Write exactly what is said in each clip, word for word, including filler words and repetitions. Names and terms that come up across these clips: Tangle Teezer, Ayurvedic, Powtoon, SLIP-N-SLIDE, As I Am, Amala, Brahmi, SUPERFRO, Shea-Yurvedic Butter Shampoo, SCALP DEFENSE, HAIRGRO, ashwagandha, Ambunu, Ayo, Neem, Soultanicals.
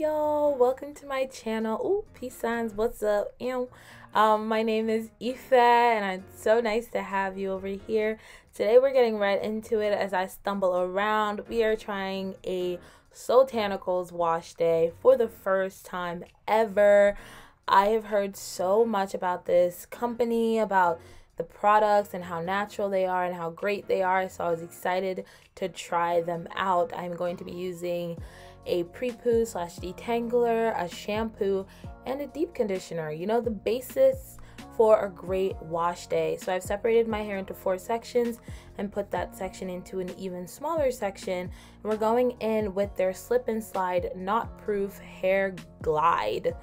y'all, welcome to my channel. Ooh, peace signs, what's up? Um my name is Ayo and it's so nice to have you over here. Today we're getting right into it. As I stumble around, we are trying a Soultanicals wash day for the first time ever. I have heard so much about this company, about the products and how natural they are and how great they are, so I was excited to try them out. I'm going to be using a pre-poo slash detangler, a shampoo, and a deep conditioner. You know, the basis for a great wash day. So I've separated my hair into four sections and put that section into an even smaller section. And we're going in with their Slip and Slide Knot Proof Hair Glide.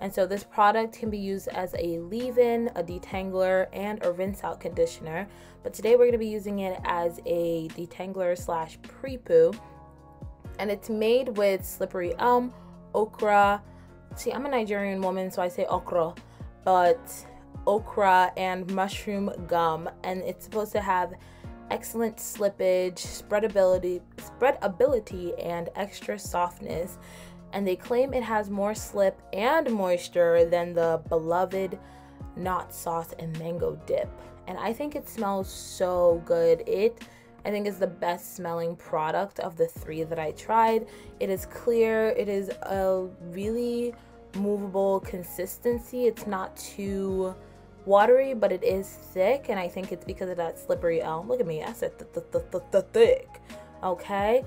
And so this product can be used as a leave-in, a detangler, and a rinse-out conditioner. But today we're going to be using it as a detangler slash pre-poo. And it's made with slippery elm, okra. See, I'm a Nigerian woman, so I say okra. But okra and mushroom gum. And it's supposed to have excellent slippage, spreadability, spreadability, and extra softness. And they claim it has more slip and moisture than the beloved knot sauce and mango dip. And I think it smells so good. It, I think, is the best smelling product of the three that I tried. It is clear. It is a really movable consistency. It's not too watery, but it is thick. And I think it's because of that slippery elm. Look at me. I said th th th th th thick. Okay.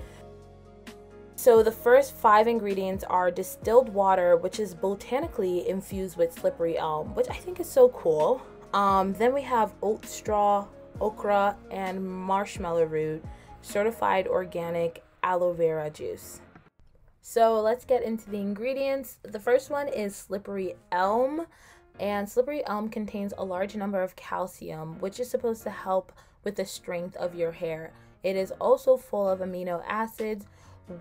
So the first five ingredients are distilled water, which is botanically infused with slippery elm, which I think is so cool. Um, then we have oat straw, okra, and marshmallow root, certified organic aloe vera juice. So let's get into the ingredients. The first one is slippery elm, and slippery elm contains a large number of calcium, which is supposed to help with the strength of your hair. It is also full of amino acids,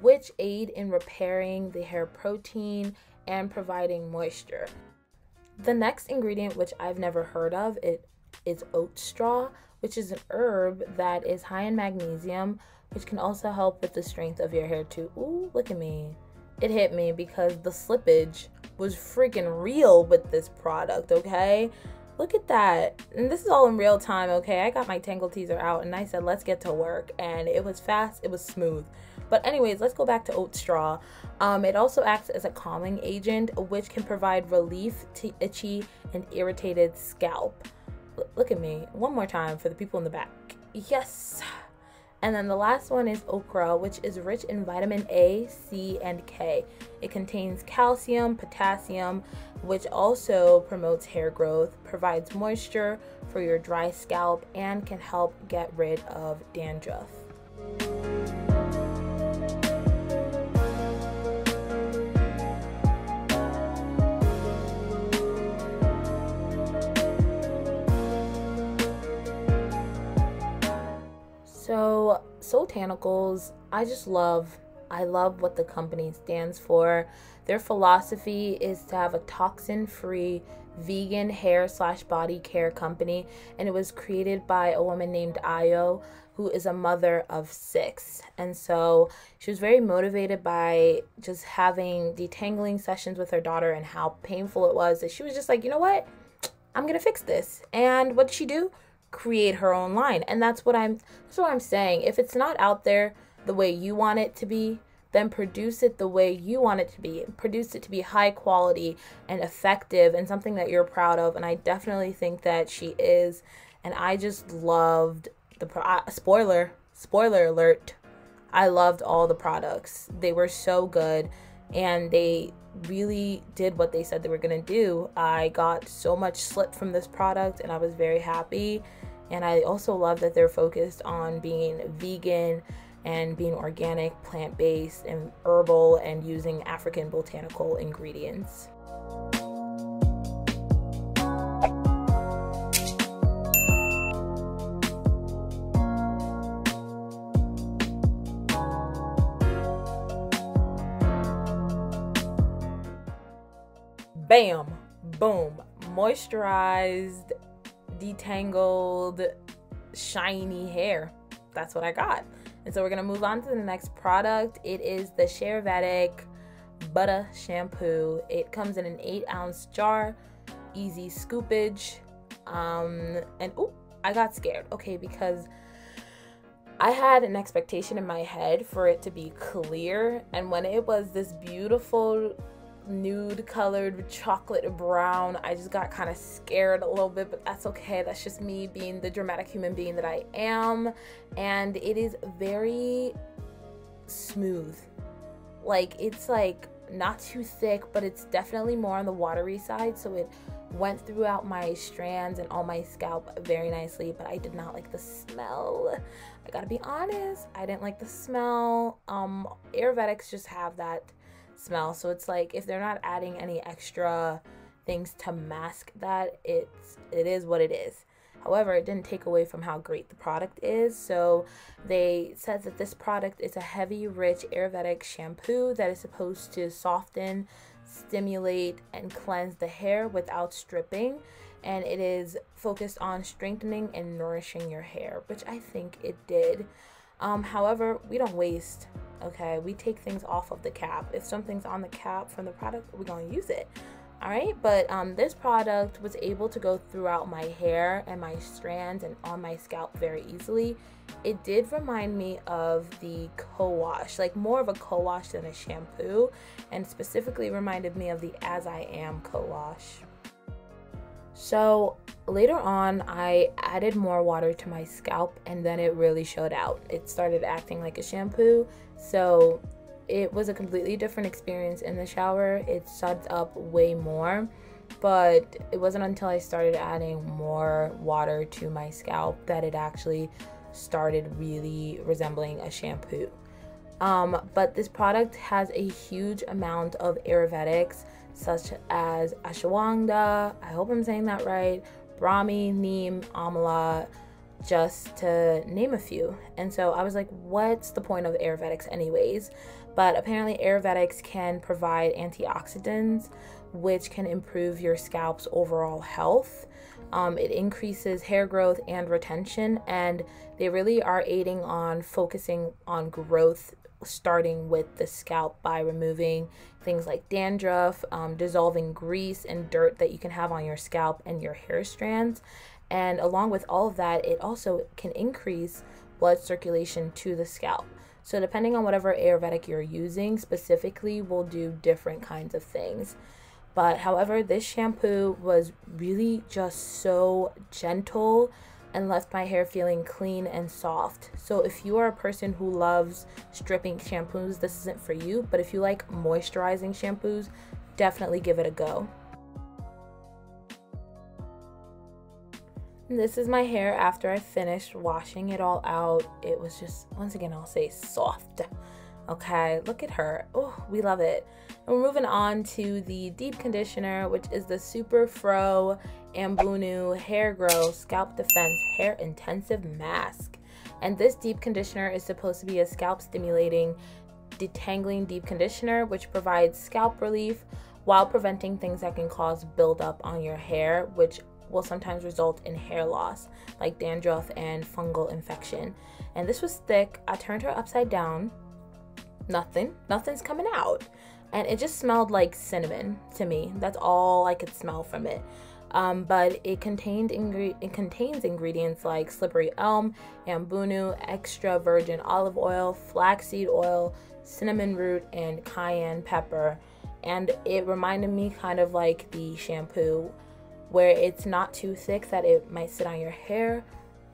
which aid in repairing the hair protein and providing moisture. The next ingredient, which I've never heard of, it is oat straw, which is an herb that is high in magnesium, which can also help with the strength of your hair too. Ooh, look at me. It hit me because the slippage was freaking real with this product, okay? Look at that. And this is all in real time, okay? I got my Tangle Teezer out and I said, let's get to work. And it was fast, it was smooth. But anyways, let's go back to oat straw. Um, it also acts as a calming agent, which can provide relief to itchy and irritated scalp. L- look at me. One more time for the people in the back. Yes. And then the last one is okra, which is rich in vitamin A, C, and K. It contains calcium, potassium, which also promotes hair growth, provides moisture for your dry scalp, and can help get rid of dandruff. So Soultanicals, I just love, I love what the company stands for. Their philosophy is to have a toxin-free vegan hair slash body care company. And it was created by a woman named Ayo, who is a mother of six. And so she was very motivated by just having detangling sessions with her daughter and how painful it was. That she was just like, you know what? I'm going to fix this. And what did she do? Create her own line. And that's what I'm that's what I'm saying. If it's not out there the way you want it to be, then produce it the way you want it to be. Produce it to be high quality and effective and something that you're proud of. And I definitely think that she is. And I just loved the pro uh, spoiler spoiler alert. I loved all the products. They were so good and they really did what they said they were gonna do. I got so much slip from this product and I was very happy. And I also love that they're focused on being vegan and being organic, plant-based, and herbal, and using African botanical ingredients. Bam, boom, moisturized, detangled, shiny hair. That's what I got. And so we're going to move on to the next product. It is the Shea-Yurvedic Butter Shampoo. It comes in an eight ounce jar, easy scoopage. Um, and oh, I got scared, okay, because I had an expectation in my head for it to be clear, and when it was this beautiful nude colored chocolate brown, I just got kind of scared a little bit, but that's okay. That's just me being the dramatic human being that I am. And it is very smooth. Like, it's like not too thick, but it's definitely more on the watery side, so it went throughout my strands and all my scalp very nicely. But I did not like the smell. I gotta be honest, I didn't like the smell. Um, Ayurvedics just have that smell, so it's like if they're not adding any extra things to mask that, it's it is what it is. However, it didn't take away from how great the product is. So they said that this product is a heavy, rich Ayurvedic shampoo that is supposed to soften, stimulate, and cleanse the hair without stripping, and it is focused on strengthening and nourishing your hair, which I think it did. Um, however, we don't waste, okay? We take things off of the cap. If something's on the cap from the product, we're gonna use it. All right, but um, this product was able to go throughout my hair and my strands and on my scalp very easily. It did remind me of the co-wash, like more of a co-wash than a shampoo, and specifically reminded me of the As I Am co-wash. So later on, I added more water to my scalp, and then it really showed out. It started acting like a shampoo, so it was a completely different experience in the shower. It suds up way more, but it wasn't until I started adding more water to my scalp that it actually started really resembling a shampoo. Um, but this product has a huge amount of Ayurvedics, such as ashwagandha, I hope I'm saying that right, Brahmi, Neem, Amala, just to name a few. And so I was like, what's the point of Ayurvedics anyways? But apparently Ayurvedics can provide antioxidants, which can improve your scalp's overall health. Um, it increases hair growth and retention, and they really are aiding on focusing on growth, starting with the scalp by removing things like dandruff, um, dissolving grease and dirt that you can have on your scalp and your hair strands. And along with all of that, it also can increase blood circulation to the scalp. So depending on whatever Ayurvedic you're using specifically will do different kinds of things. But however, this shampoo was really just so gentle and left my hair feeling clean and soft. So if you are a person who loves stripping shampoos, this isn't for you. But if you like moisturizing shampoos, definitely give it a go. This is my hair after I finished washing it all out. It was just, once again, I'll say soft. Okay, look at her. Oh, we love it. And we're moving on to the deep conditioner, which is the Super Fro Ambunu Hair Grow Scalp Defense Hair Intensive Mask. And this deep conditioner is supposed to be a scalp stimulating, detangling deep conditioner, which provides scalp relief while preventing things that can cause buildup on your hair, which will sometimes result in hair loss, like dandruff and fungal infection. And this was thick. I turned her upside down. Nothing. Nothing's coming out. And it just smelled like cinnamon to me. That's all I could smell from it. Um, but it contained ingre it contains ingredients like slippery elm, ambunu, extra virgin olive oil, flaxseed oil, cinnamon root, and cayenne pepper. And it reminded me kind of like the shampoo, where it's not too thick that it might sit on your hair,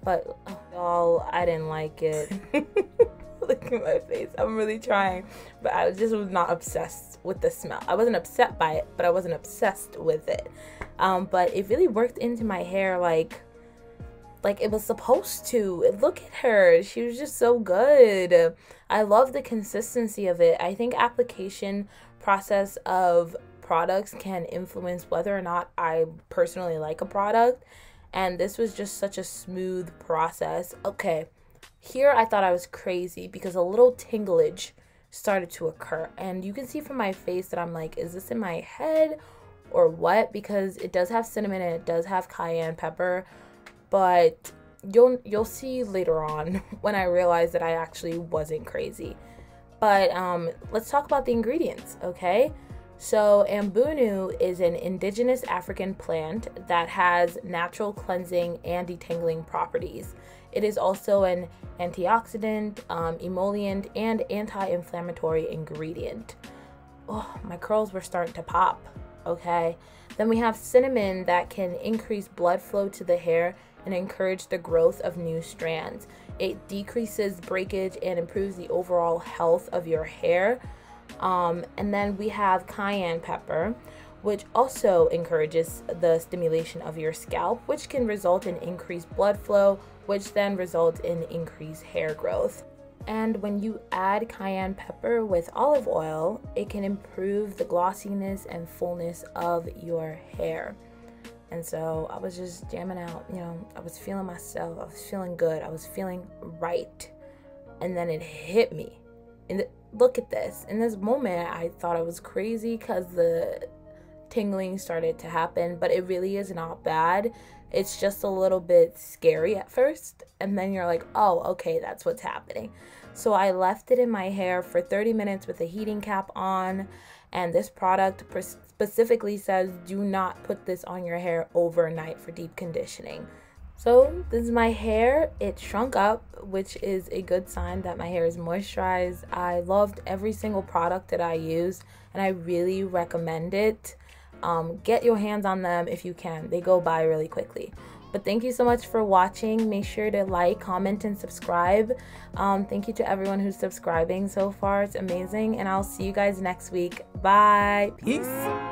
but oh, y'all, I didn't like it. Look at my face, I'm really trying, but I just was not obsessed with the smell. I wasn't upset by it, but I wasn't obsessed with it. Um, but it really worked into my hair like, like it was supposed to. Look at her, she was just so good. I love the consistency of it. I think application process of products can influence whether or not I personally like a product, and this was just such a smooth process. Okay, here I thought I was crazy because a little tinglage started to occur, and you can see from my face that I'm like, is this in my head or what? Because it does have cinnamon and it does have cayenne pepper, but you'll you'll see later on when I realized that I actually wasn't crazy. But um, let's talk about the ingredients, okay? So Ambunu is an indigenous African plant that has natural cleansing and detangling properties. It is also an antioxidant, um, emollient, and anti-inflammatory ingredient. Oh, my curls were starting to pop, okay? Then we have cinnamon that can increase blood flow to the hair and encourage the growth of new strands. It decreases breakage and improves the overall health of your hair. Um, and then we have cayenne pepper, which also encourages the stimulation of your scalp, which can result in increased blood flow, which then results in increased hair growth. And when you add cayenne pepper with olive oil, it can improve the glossiness and fullness of your hair. And so I was just jamming out, you know, I was feeling myself, I was feeling good, I was feeling right. And then it hit me. And look at this. In this moment, I thought I was crazy because the tingling started to happen, but it really is not bad. It's just a little bit scary at first, and then you're like, oh, okay, that's what's happening. So I left it in my hair for thirty minutes with a heating cap on, and this product specifically says do not put this on your hair overnight for deep conditioning. So this is my hair. It shrunk up, which is a good sign that my hair is moisturized. I loved every single product that I used, and I really recommend it. Um, get your hands on them if you can. They go by really quickly. But thank you so much for watching. Make sure to like, comment, and subscribe. Um, thank you to everyone who's subscribing so far. It's amazing. And I'll see you guys next week. Bye. Peace.